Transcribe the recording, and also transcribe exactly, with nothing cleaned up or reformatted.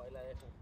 bailar eso.